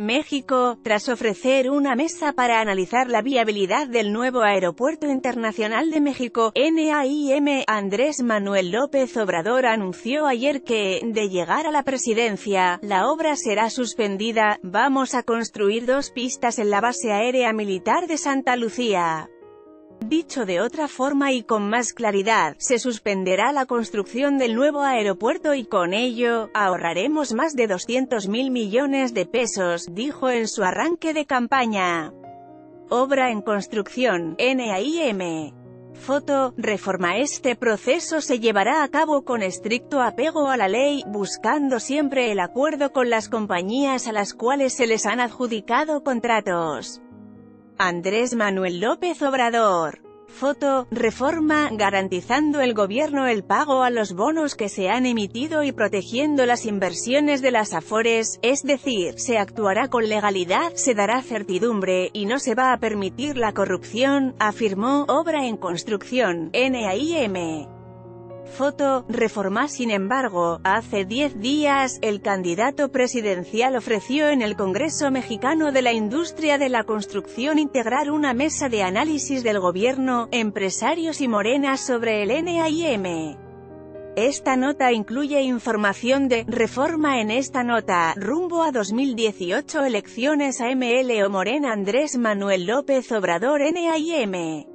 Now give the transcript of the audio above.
México, tras ofrecer una mesa para analizar la viabilidad del nuevo Aeropuerto Internacional de México, NAIM, Andrés Manuel López Obrador anunció ayer que, de llegar a la presidencia, la obra será suspendida. Vamos a construir dos pistas en la base aérea militar de Santa Lucía. Dicho de otra forma y con más claridad, se suspenderá la construcción del nuevo aeropuerto y con ello, ahorraremos más de 200.000 millones de pesos, dijo en su arranque de campaña. Obra en construcción, NAIM. Foto, reforma. Este proceso se llevará a cabo con estricto apego a la ley, buscando siempre el acuerdo con las compañías a las cuales se les han adjudicado contratos. Andrés Manuel López Obrador. Foto, reforma, garantizando el gobierno el pago a los bonos que se han emitido y protegiendo las inversiones de las Afores, es decir, se actuará con legalidad, se dará certidumbre, y no se va a permitir la corrupción, afirmó. Obra en construcción, NAIM. Foto, reforma. Sin embargo, hace 10 días, el candidato presidencial ofreció en el Congreso Mexicano de la Industria de la Construcción integrar una mesa de análisis del gobierno, empresarios y Morena sobre el NAIM. Esta nota incluye información de reforma. En esta nota, rumbo a 2018 elecciones AMLO o Morena, Andrés Manuel López Obrador, NAIM.